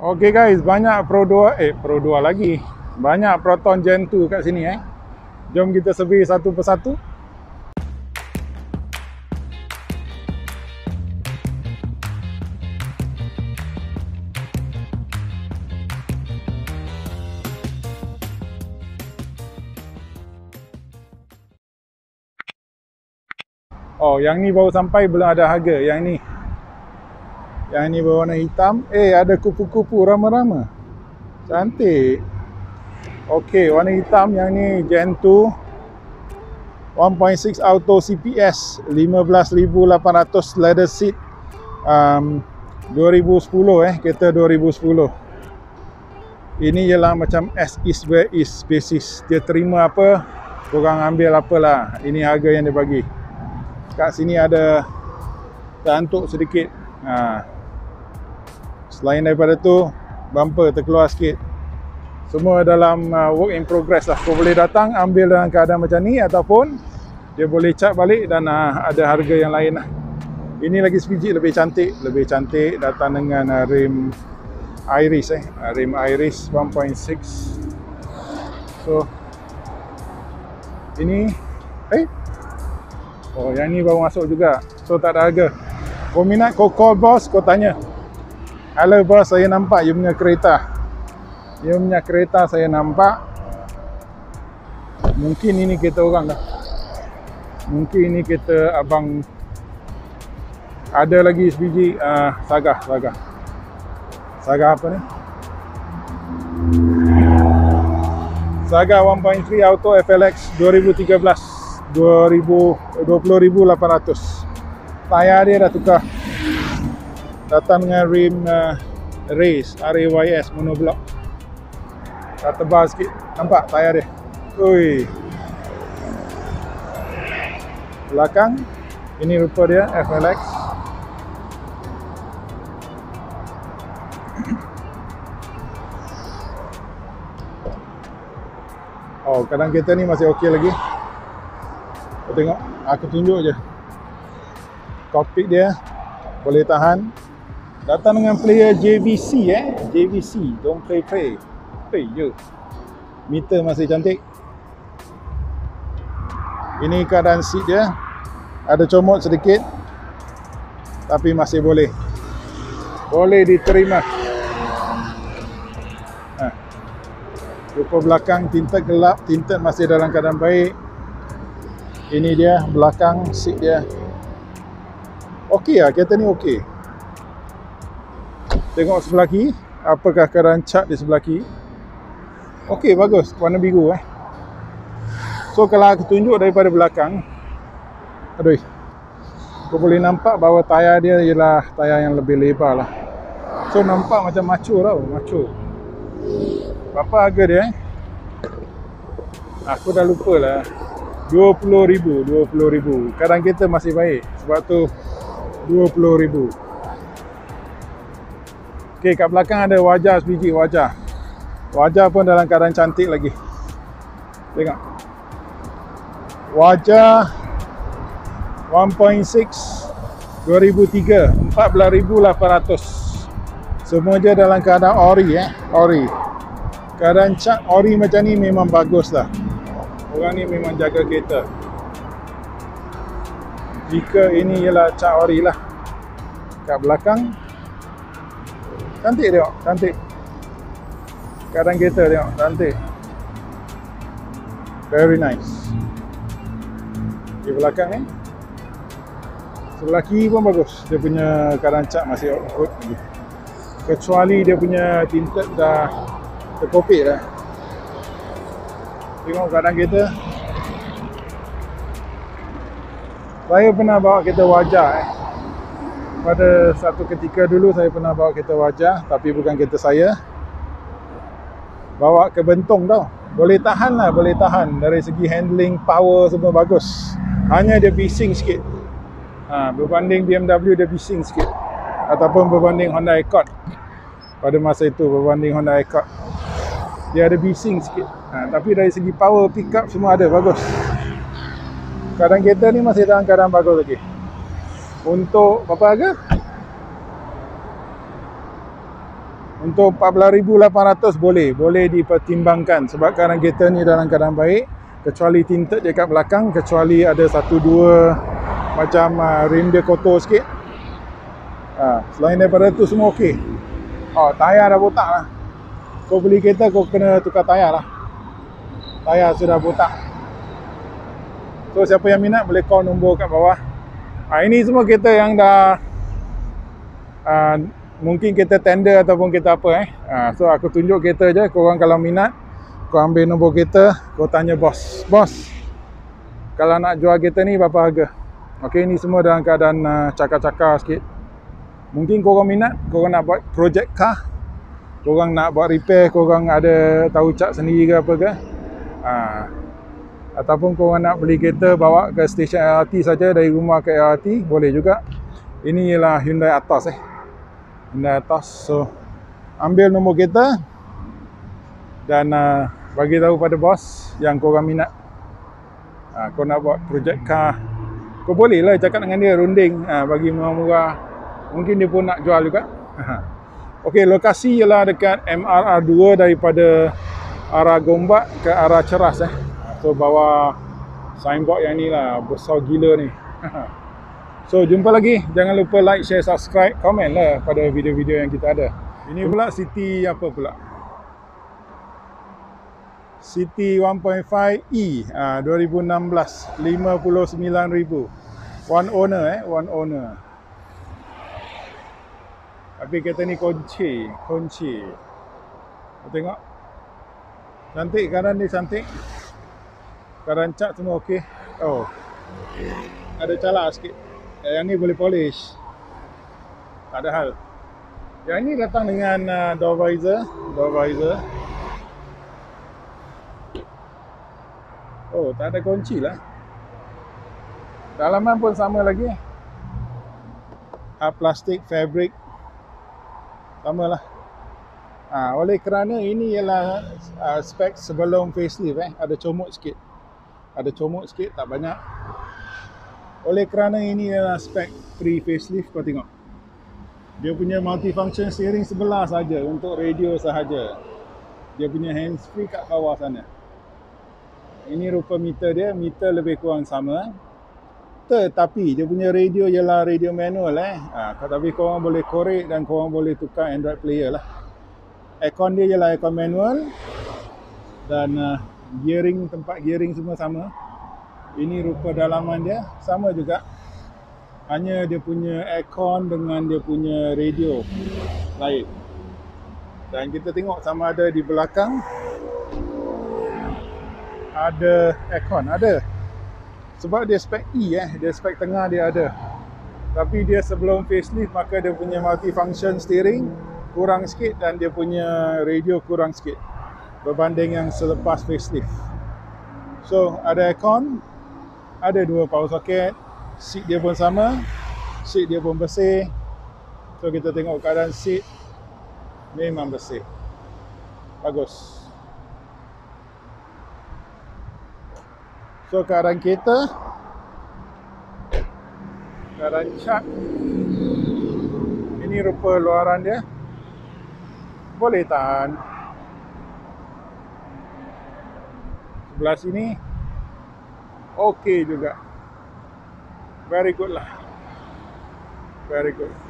Oke guys, banyak Pro 2 lagi. Banyak Proton Gen 2 kat sini eh. Jom kita survey satu persatu. Oh, yang ni baru sampai, belum ada harga. Yang ni. Yang ni berwarna hitam. Eh, ada kupu-kupu rama-rama. Cantik. Okey, warna hitam. Yang ni Gen 2 1.6 Auto CPS 15,800 leather seat 2010 kereta 2010. Ini ialah macam as is where is basis. Dia terima apa, korang ambil apalah. Ini harga yang dia bagi. Kat sini ada terantuk sedikit. Selain daripada tu, bumper terkeluar sikit. Semua dalam work in progress lah. Kau boleh datang ambil dalam keadaan macam ni, ataupun dia boleh cat balik dan ada harga yang lain lah. Ini lagi sebiji lebih cantik. Lebih cantik, datang dengan rim Iris rim Iris 1.6. So ini oh, yang ni baru masuk juga. So tak ada harga. Kau minat, kau call bos, kau tanya. Halo bos, saya nampak you punya kereta. You punya kereta saya nampak. Mungkin ini kereta orang dah. Mungkin ini kereta abang. Ada lagi sebiji Saga. Saga apa ni? Saga 1.3 Auto FLX 2013 20,800. Tayar dia dah tukar. Datang dengan rim Rays RAYS monoblock. Dah tebal sikit. Nampak tayar dia. Ui. Belakang ini rupa dia FLX. Oh, kadang kereta ni masih okey lagi. Kau tengok, aku tunjuk je. Kokpit dia boleh tahan. Datang dengan player JVC JVC, don't play. Play je. Meter masih cantik. Ini keadaan seat dia. Ada comot sedikit, tapi masih boleh. Boleh diterima. Rupa belakang tinted gelap, tinted masih dalam keadaan baik. Ini dia belakang seat dia. Okey lah, kereta ni okey. Tengok sebelah kiri, apakah keadaan cat di sebelah kiri. Okey, bagus, warna biru So kalau aku tunjuk daripada belakang, aduh, kau boleh nampak bahawa tayar dia ialah tayar yang lebih lebar lah. So nampak macam macu tau, macu. Berapa harga dia Aku dah lupa lah. 20,000. Kadang kereta masih baik, sebab tu 20,000. Okey, kat belakang ada Waja sebiji. Waja pun dalam keadaan cantik lagi. Tengok. Waja 1.6 2003 14,800. Semua je dalam keadaan ori ori. Keadaan cat ori macam ni memang baguslah. Orang ni memang jaga kereta. Jika ini ialah cat ori lah. Kat belakang cantik tengok, cantik. Kadang kereta tengok, cantik. Very nice. Di belakang ni sebelah kiri pun bagus. Dia punya kadang cat masih good lagi. Kecuali dia punya tinted dah terkopik dah. Tengok kadang kereta. Saya pernah bawa kereta Waja Pada satu ketika dulu saya pernah bawa kereta Waja, tapi bukan kereta saya. Bawa ke Bentong tau. Boleh tahan lah, boleh tahan. Dari segi handling, power semua bagus. Hanya dia bising sikit. Berbanding BMW dia bising sikit. Ataupun berbanding Honda Aircourt. Pada masa itu berbanding Honda Aircourt, dia ada bising sikit. Tapi dari segi power, pick up semua ada, bagus. Kadang kereta ni masih dalam keadaan bagus lagi. Untuk berapa harga? Untuk 14.800 boleh dipertimbangkan sebab karena kereta ni dalam keadaan baik, kecuali tinted dekat belakang, kecuali ada satu dua macam rim dia kotor sikit. Selain daripada tu semua okey. Tayar dah botak lah. Kau beli kereta kau kena tukar tayar lah. Tayar sudah botak. So siapa yang minat boleh call nombor kat bawah. Ini semua kereta yang dah mungkin kereta tender ataupun kereta apa so aku tunjuk kereta je. Korang kalau minat, kau ambil nombor kereta, kau tanya bos. Bos, kalau nak jual kereta ni berapa harga? Okey, ni semua dalam keadaan cakar-cakar sikit. Mungkin korang minat, korang nak buat project car, korang nak buat repair, korang ada tahu cat sendiri ke apa ke, ataupun korang nak beli kereta bawa ke stesen LRT saja, dari rumah ke LRT boleh juga. Ini ialah Hyundai Atos Hyundai Atos. So ambil nombor kereta dan bagi tahu pada bos yang korang minat. Kau nak buat projek car, kau boleh lah cakap dengan dia, runding bagi murah-murah. Mungkin dia pun nak jual juga. Okey, lokasi ialah dekat MRR2 daripada arah Gombak ke arah Cheras So bawa signboard yang ni lah, besar gila ni. So jumpa lagi, jangan lupa like, share, subscribe, komen lah pada video-video yang kita ada. Ini pula City apa pula? City 1.5e 2016, 59,000. One owner one owner. Tapi kereta ni kunci. Kau tengok. Cantik, kanan ni cantik. Kanan cat semua okey. Ada calak sikit. Yang ni boleh polish, tak ada hal. Yang ni datang dengan door visor. Tak ada kunci lah. Dalaman pun sama lagi, plastik, fabric sama lah. Oleh kerana ini ialah spek sebelum facelift, ada comot sikit, tak banyak. Oleh kerana ini adalah spek pre facelift, kau tengok. Dia punya multifunction steering sebelah saja untuk radio sahaja. Dia punya handsfree kat bawah sana. Ini rupa meter dia, meter lebih kurang sama. Tetapi dia punya radio ialah radio manual tapi kau orang boleh korek dan kau orang boleh tukar Android player lah. Aircon dia ialah aircon manual dan gearing, tempat gearing semua sama. Ini rupa dalaman dia, sama juga. Hanya dia punya aircon dengan dia punya radio lain. Dan kita tengok sama ada di belakang ada aircon, ada. Sebab dia spek E, dia spek tengah dia ada. Tapi dia sebelum facelift, maka dia punya multifunction steering kurang sikit dan dia punya radio kurang sikit berbanding yang selepas facelift. So ada aircon, ada dua power socket, seat dia pun sama, seat dia pun bersih. So kita tengok keadaan seat, memang bersih, bagus. So keadaan kereta, keadaan cat. Ini rupa luaran dia, boleh tahan. Sebelah sini okey juga, very good lah, very good.